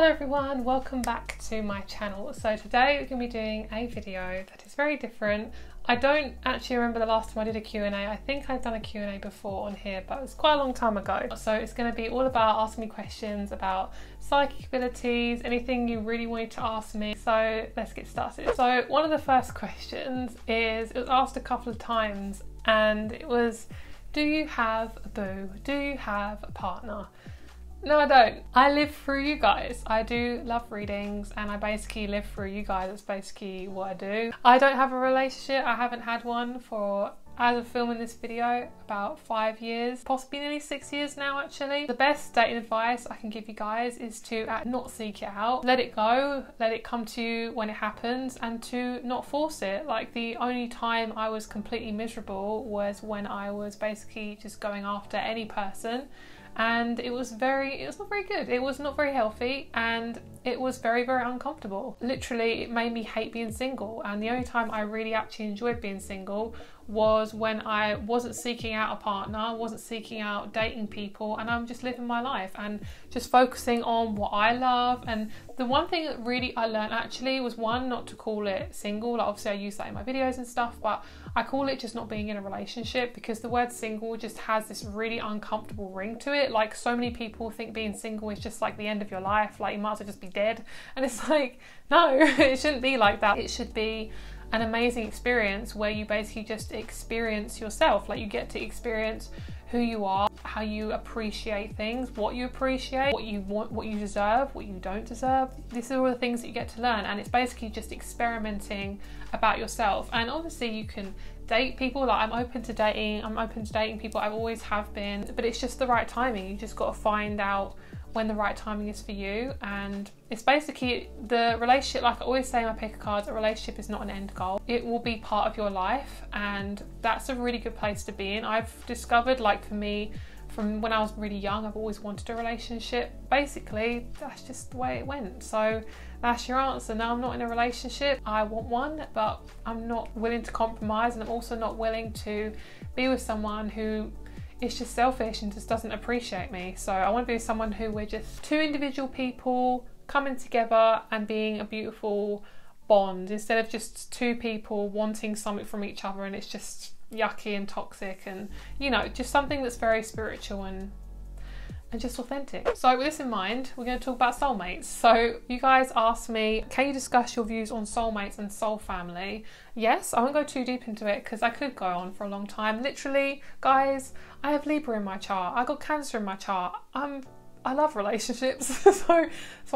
Hello everyone, welcome back to my channel. So today we're going to be doing a video that is very different. I don't actually remember the last time I did a Q&A. I think I've done a Q&A before on here, but it was quite a long time ago. So it's going to be all about asking me questions about psychic abilities, anything you really wanted to ask me. So let's get started. So one of the first questions is, it was asked a couple of times and it was, do you have a boo? Do you have a partner? No, I don't. I live through you guys. I do love readings and I basically live through you guys. That's basically what I do. I don't have a relationship. I haven't had one for, as of filming this video, about 5 years, possibly nearly 6 years now actually. The best dating advice I can give you guys is to not seek it out, let it go, let it come to you when it happens, and to not force it. Like, the only time I was completely miserable was when I was basically just going after any person. And it was not very good. It was not very healthy and it was very, very uncomfortable. Literally, it made me hate being single. And the only time I really actually enjoyed being single was when I wasn't seeking out a partner, wasn't seeking out dating people, and I'm just living my life and just focusing on what I love. And the one thing that really I learned actually was, one, not to call it single. Like, obviously I use that in my videos and stuff, but I call it just not being in a relationship, because the word single just has this really uncomfortable ring to it. Like, so many people think being single is just like the end of your life, like you might as well just be dead, and it's like, no, it shouldn't be like that. It should be an amazing experience where you basically just experience yourself. Like, you get to experience who you are, how you appreciate things, what you appreciate, what you want, what you deserve, what you don't deserve. These are all the things that you get to learn, and it's basically just experimenting about yourself. And obviously you can date people. Like, I'm open to dating people, I always have been, but it's just the right timing. You just got to find out when the right timing is for you. And it's basically the relationship, like I always say in my pick of cards, a relationship is not an end goal. It will be part of your life, and that's a really good place to be in. I've discovered, like, for me, from when I was really young, I've always wanted a relationship. Basically, that's just the way it went. So that's your answer. Now, I'm not in a relationship. I want one, but I'm not willing to compromise, and I'm also not willing to be with someone who it's just selfish and just doesn't appreciate me. So I want to be someone who we're just two individual people coming together and being a beautiful bond, instead of just two people wanting something from each other and it's just yucky and toxic, and, you know, just something that's very spiritual and just authentic. So with this in mind, we're going to talk about soulmates. So you guys asked me, can you discuss your views on soulmates and soul family? Yes, I won't go too deep into it because I could go on for a long time. Literally, guys, I have Libra in my chart. I got Cancer in my chart. I love relationships, so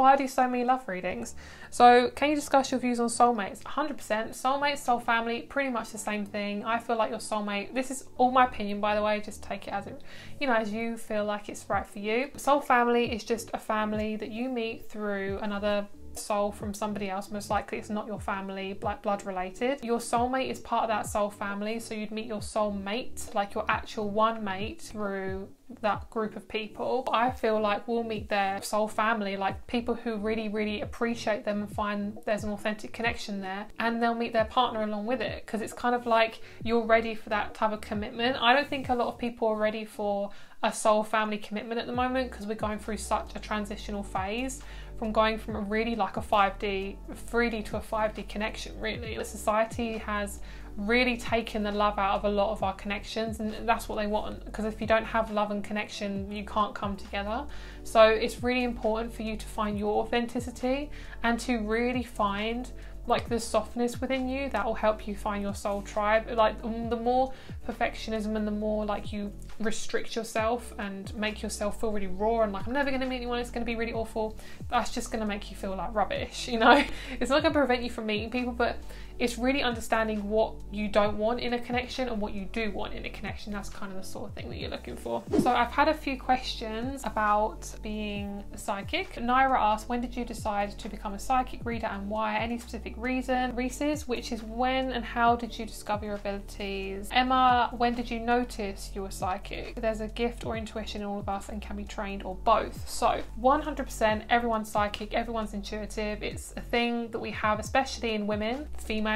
I do so many love readings. So can you discuss your views on soulmates? 100%. Soulmates, soul family, pretty much the same thing. I feel like your soulmate, this is all my opinion by the way, just take it as it, you know, as you feel like it's right for you. Soul family is just a family that you meet through another soul from somebody else. Most likely it's not your family, like blood related. Your soulmate is part of that soul family, so you'd meet your soulmate, like your actual one mate, through that group of people. I feel like we'll meet their soul family, like people who really, really appreciate them and find there's an authentic connection there, and they'll meet their partner along with it, because it's kind of like you're ready for that type of commitment. I don't think a lot of people are ready for a soul family commitment at the moment, because we're going through such a transitional phase from going from a really like a 3D to a 5D connection. Really, the society has really taken the love out of a lot of our connections, and that's what they want, because if you don't have love and connection, you can't come together. So it's really important for you to find your authenticity and to really find like the softness within you that will help you find your soul tribe. Like, the more perfectionism and the more like you restrict yourself and make yourself feel really raw and like, I'm never going to meet anyone, it's going to be really awful, that's just going to make you feel like rubbish, you know. It's not going to prevent you from meeting people, but it's really understanding what you don't want in a connection and what you do want in a connection. That's kind of the sort of thing that you're looking for. So I've had a few questions about being psychic. Naira asked, when did you decide to become a psychic reader and why? Any specific reason? Reese's, which is, when and how did you discover your abilities? Emma, when did you notice you were psychic? There's a gift or intuition in all of us and can be trained or both. So 100% everyone's psychic, everyone's intuitive. It's a thing that we have, especially in women, females,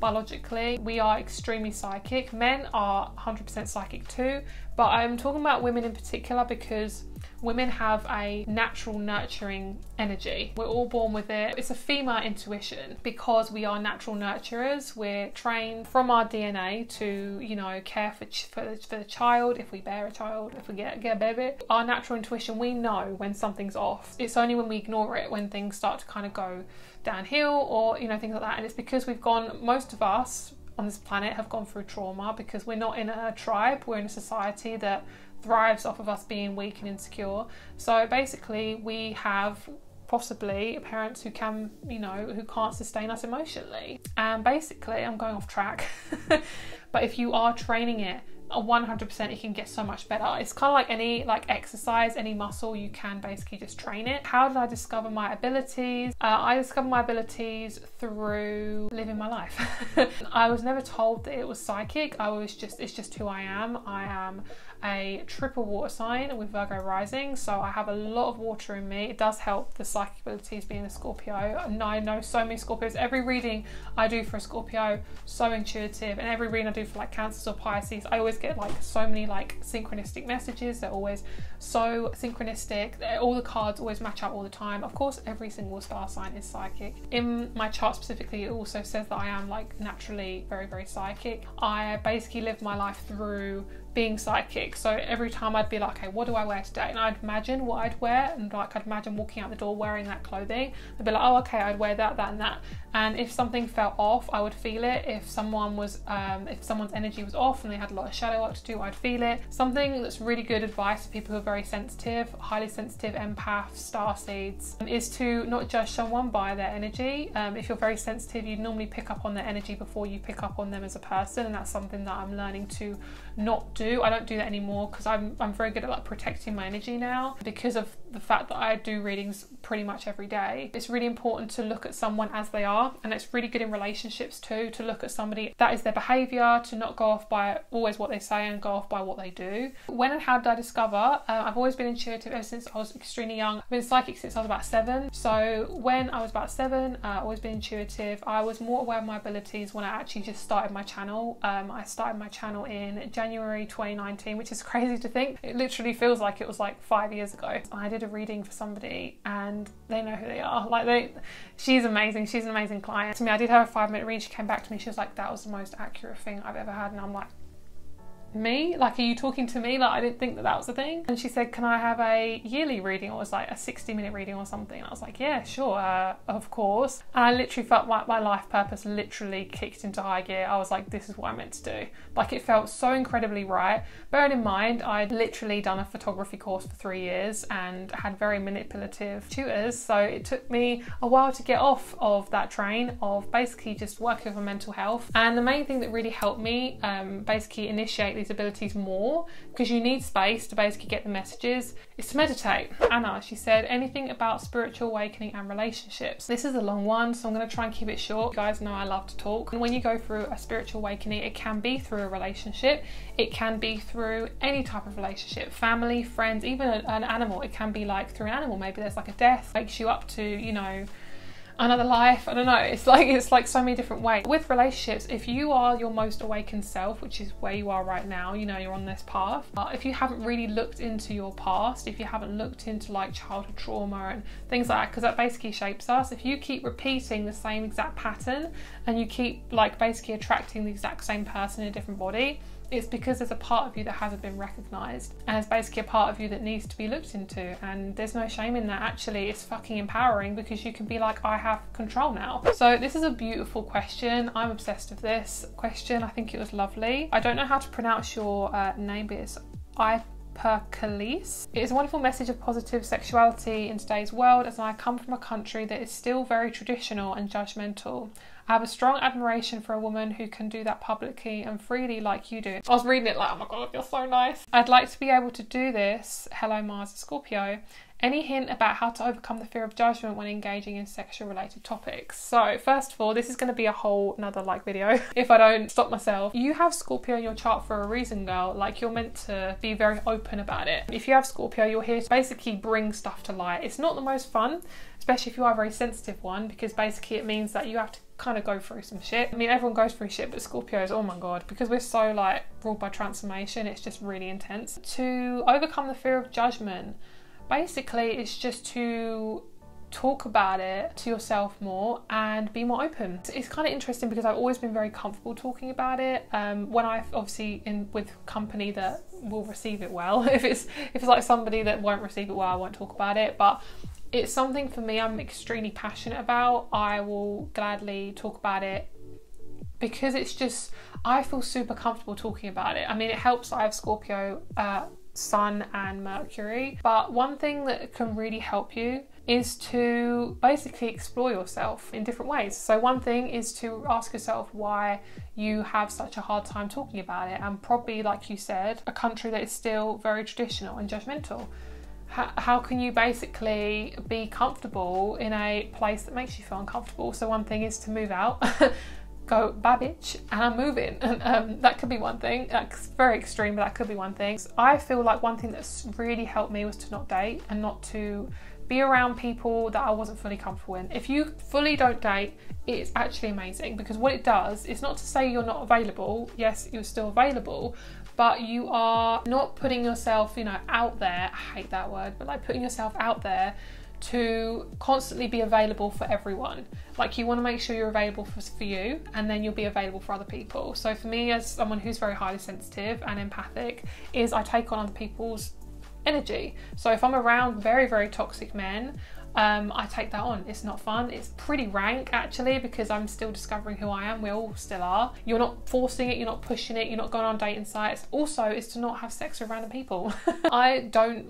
biologically, we are extremely psychic. Men are 100% psychic too, but I'm talking about women in particular because Women have a natural nurturing energy. We're all born with it. It's a female intuition because we are natural nurturers. We're trained from our DNA to, you know, care for the child, if we bear a child, if we get a baby. Our natural intuition, we know when something's off. It's only when we ignore it, when things start to kind of go downhill or, you know, things like that. And it's because we've gone, most of us on this planet have gone through trauma, because we're not in a tribe, we're in a society that thrives off of us being weak and insecure. So basically we have possibly parents who can, you know, who can't sustain us emotionally. And basically, I'm going off track, but if you are training it 100%, it can get so much better. It's kind of like any exercise, any muscle, you can basically just train it. How did I discover my abilities? I discovered my abilities through living my life. I was never told that it was psychic. I was just, it's just who I am. I am a triple water sign with Virgo rising, so I have a lot of water in me. It does help the psychic abilities being a Scorpio, and I know so many Scorpios. Every reading I do for a Scorpio, so intuitive, and every reading I do for like Cancers or Pisces, I always get like so many like synchronistic messages. They're always so synchronistic. All the cards always match up all the time. Of course, every single star sign is psychic. In my chart specifically, it also says that I am like naturally very, very psychic. I basically live my life through being psychic. So every time I'd be like, okay, what do I wear today? And I'd imagine what I'd wear, and like I'd imagine walking out the door wearing that clothing. I'd be like, oh, okay, I'd wear that, that and that. And if something felt off, I would feel it. If someone was, if someone's energy was off and they had a lot of shadow work to do, I'd feel it. Something that's really good advice for people who are very sensitive, highly sensitive, empaths, starseeds, is to not judge someone by their energy. If you're very sensitive, you normally pick up on their energy before you pick up on them as a person. And that's something that I'm learning to not do. I don't do that anymore, because I'm very good at like protecting my energy now, because of the fact that I do readings pretty much every day. It's really important to look at someone as they are, and it's really good in relationships too, to look at somebody that is their behavior, to not go off by always what they say and go off by what they do. When and how did I discover? I've always been intuitive ever since I was extremely young. I've been psychic since I was about 7. So when I was about 7, I've always been intuitive. I was more aware of my abilities when I actually just started my channel. I started my channel in January 2019, which is crazy to think. It literally feels like it was like 5 years ago. I did a reading for somebody and they know who they are. Like she's amazing. She's an amazing client. To me, I did her a 5-minute read. She came back to me. She was like, that was the most accurate thing I've ever had. And I'm like, me? Like, are you talking to me? Like, I didn't think that that was a thing. And she said, can I have a yearly reading? Or it was like a 60-minute reading or something. And I was like, yeah, sure, of course. And I literally felt like my life purpose literally kicked into high gear. I was like, this is what I meant to do. Like, it felt so incredibly right. Bearing in mind, I'd literally done a photography course for 3 years and had very manipulative tutors. So it took me a while to get off of that train of basically just working on mental health. And the main thing that really helped me basically initiate these abilities more, because you need space to basically get the messages, is to meditate. Anna, she said, anything about spiritual awakening and relationships. This is a long one, so I'm going to try and keep it short. You guys know I love to talk. And when you go through a spiritual awakening, it can be through a relationship, it can be through any type of relationship, family, friends, even an animal. It can be like through an animal. Maybe there's like a death wakes you up to, you know, another life. I don't know, it's like so many different ways. With relationships, if you are your most awakened self, which is where you are right now, you know, you're on this path, if you haven't really looked into your past, if you haven't looked into like childhood trauma and things like that, because that basically shapes us. If you keep repeating the same exact pattern and you keep like basically attracting the exact same person in a different body, it's because there's a part of you that hasn't been recognised, and it's basically a part of you that needs to be looked into. And there's no shame in that. Actually, it's fucking empowering, because you can be like, I have control now. So this is a beautiful question. I'm obsessed with this question. I think it was lovely. I don't know how to pronounce your name, but it's Percalise. It is a wonderful message of positive sexuality in today's world, as I come from a country that is still very traditional and judgmental. I have a strong admiration for a woman who can do that publicly and freely like you do. I was reading it like, oh my god, you're so nice. I'd like to be able to do this. Hello, Mars, Scorpio. Any hint about how to overcome the fear of judgment when engaging in sexual related topics? So first of all, this is going to be a whole another like video if I don't stop myself. You have Scorpio in your chart for a reason, girl. Like, you're meant to be very open about it. If you have Scorpio, you're here to basically bring stuff to light. It's not the most fun, especially if you are a very sensitive one, because basically it means that you have to kind of go through some shit. I mean, everyone goes through shit, but Scorpios, oh my god, because we're so like ruled by transformation, it's just really intense. To overcome the fear of judgment, basically it's just to talk about it to yourself more and be more open. It's kind of interesting because I've always been very comfortable talking about it. When I obviously with company that will receive it well. If it's like somebody that won't receive it well, I won't talk about it. But it's something for me I'm extremely passionate about. I will gladly talk about it because it's just, I feel super comfortable talking about it. I mean, it helps I have Scorpio, Sun and Mercury. But one thing that can really help you is to basically explore yourself in different ways. So one thing is to ask yourself why you have such a hard time talking about it, and probably, like you said, a country that is still very traditional and judgmental. How can you basically be comfortable in a place that makes you feel uncomfortable? So one thing is to move out. Go bad bitch and I'm moving. That could be one thing. That's very extreme, but that could be one thing. So I feel like one thing that's really helped me was to not date and not to be around people that I wasn't fully comfortable in. If you fully don't date, it's actually amazing, because what it does is not to say you're not available. Yes, you're still available, but you are not putting yourself, you know, out there. I hate that word, but like putting yourself out there to constantly be available for everyone. Like, you want to make sure you're available for you, and then you'll be available for other people. So for me, as someone who's very highly sensitive and empathic, is I take on other people's energy. So if I'm around very, very toxic men, I take that on. It's not fun. It's pretty rank actually, because I'm still discovering who I am. We all still are. You're not forcing it. You're not pushing it. You're not going on dating sites. Also, is to not have sex with random people. I don't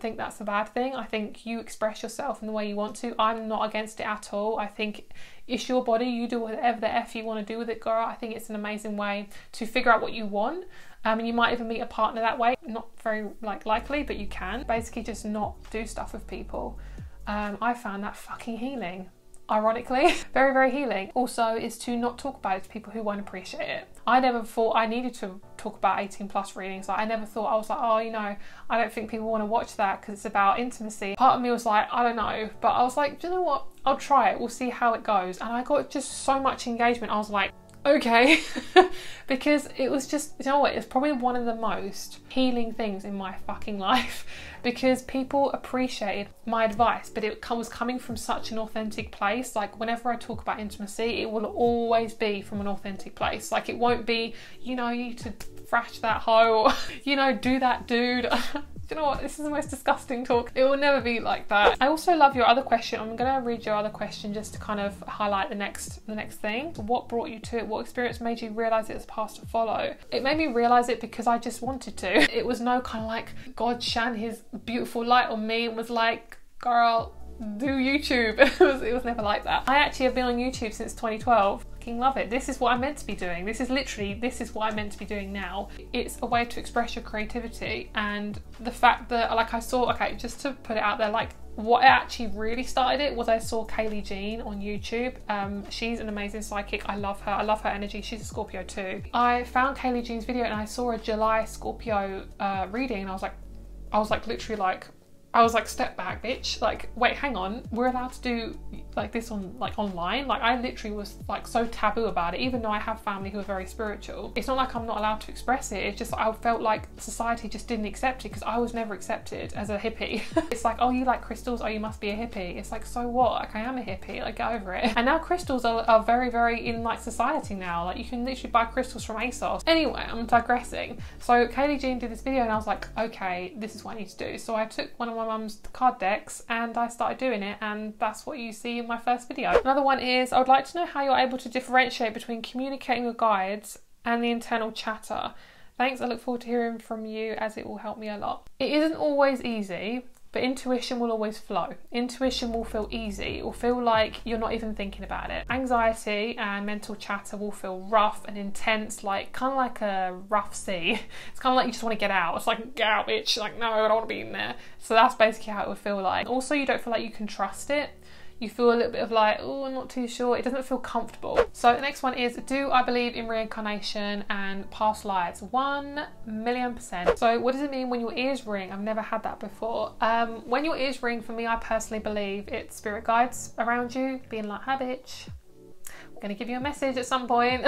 think that's a bad thing. I think you express yourself in the way you want to. I'm not against it at all. I think it's your body. You do whatever the F you want to do with it, girl. I think it's an amazing way to figure out what you want. And you might even meet a partner that way. Not very likely, but you can. Basically just not do stuff with people. I found that fucking healing, ironically. Very, very healing. Also is to not talk about it to people who won't appreciate it. I never thought I needed to talk about 18+ readings. Like, I never thought, I was like, oh, you know, I don't think people want to watch that because it's about intimacy. Part of me was like, I don't know, but I was like, do you know what? I'll try it, we'll see how it goes. And I got just so much engagement. I was like, okay. Because it was just, you know what, it's probably one of the most healing things in my fucking life, because people appreciated my advice, but it was coming from such an authentic place. Like, whenever I talk about intimacy, it will always be from an authentic place. Like, it won't be, you know, you to thrash that hoe, or, you know, do that dude. Do you know what? This is the most disgusting talk. It will never be like that. I also love your other question. I'm gonna read your other question just to kind of highlight the next thing. What brought you to it? What experience made you realize it was a path to follow? It made me realize it because I just wanted to. It was no kind of like God shone his beautiful light on me and was like, girl, do YouTube. It was never like that. I actually have been on YouTube since 2012. Fucking love it. This is what I'm meant to be doing. This is what I'm meant to be doing now. It's a way to express your creativity, and the fact that, like, I saw, okay, just to put it out there, like, what actually really started it was I saw Kaylee Jean on YouTube. She's an amazing psychic. I love her. I love her energy. She's a Scorpio too. I found Kaylee Jean's video and I saw a July Scorpio reading, and I was like literally like, I was like, step back, bitch. Like, wait, hang on. We're allowed to do like this on like online. Like, I literally was like so taboo about it, even though I have family who are very spiritual. It's not like I'm not allowed to express it. It's just I felt like society just didn't accept it, because I was never accepted as a hippie. It's like, oh, you like crystals? Oh, you must be a hippie. It's like, so what? Like, I am a hippie. Like, get over it. And now crystals are very, very in like society now. Like, you can literally buy crystals from ASOS. Anyway, I'm digressing. So Kaylee Jean did this video and I was like, okay, this is what I need to do. So I took one of my mum's card decks and I started doing it, and that's what you see in my first video. Another one is, I would like to know how you're able to differentiate between communicating your guides and the internal chatter. Thanks, I look forward to hearing from you as it will help me a lot. It isn't always easy, but intuition will always flow. Intuition will feel easy, it will feel like you're not even thinking about it. Anxiety and mental chatter will feel rough and intense, like kind of like a rough sea. It's kind of like you just want to get out. It's like, get out, bitch. Like, no, I don't want to be in there. So that's basically how it would feel like. Also, you don't feel like you can trust it. You feel a little bit of like, oh, I'm not too sure. It doesn't feel comfortable. So the next one is, do I believe in reincarnation and past lives? 1,000,000%. So what does it mean when your ears ring? I've never had that before. When your ears ring, for me, I personally believe it's spirit guides around you being like, hey, bitch, going to give you a message at some point.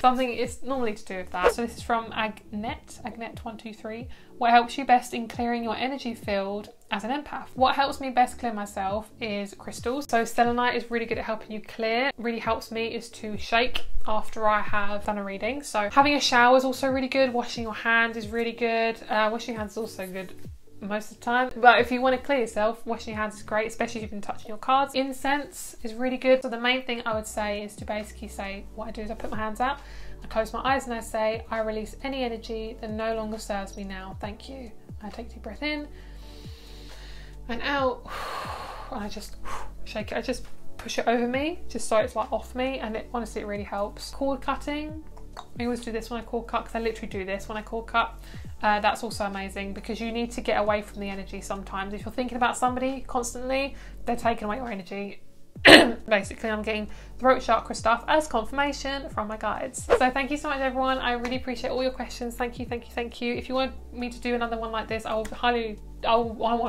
Something is normally to do with that. So this is from Agnet123. What helps you best in clearing your energy field as an empath? What helps me best clear myself is crystals. So selenite is really good at helping you clear. Really helps me is to shake after I have done a reading. So having a shower is also really good. Washing your hands is really good. Washing your hands is also good most of the time, but if you want to clear yourself, washing your hands is great, especially if you've been touching your cards. Incense is really good. So the main thing I would say is to basically say, what I do is I put my hands out, I close my eyes and I say, I release any energy that no longer serves me now, thank you. I take a deep breath in and out, and I just shake it. I just push it over me just so it's like off me, and it honestly, it really helps. Cord cutting, I always do this when I cord cut, because I literally do this when I cord cut. That's also amazing, because you need to get away from the energy sometimes. If you're thinking about somebody constantly, they're taking away your energy. Basically, I'm getting throat chakra stuff as confirmation from my guides. So thank you so much, everyone. I really appreciate all your questions. Thank you, thank you, thank you. If you want me to do another one like this, I want to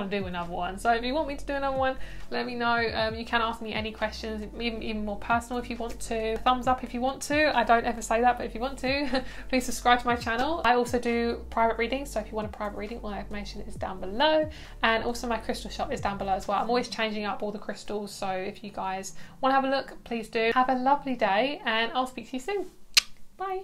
do another one. So if you want me to do another one, let me know. You can ask me any questions, even more personal if you want to. Thumbs up if you want to. I don't ever say that, but if you want to, please subscribe to my channel. I also do private readings, so if you want a private reading, all that information is down below, and also my crystal shop is down below as well. I'm always changing up all the crystals, so if you guys want to have a look, please do. Have a lovely day, and I'll speak to you soon. Bye.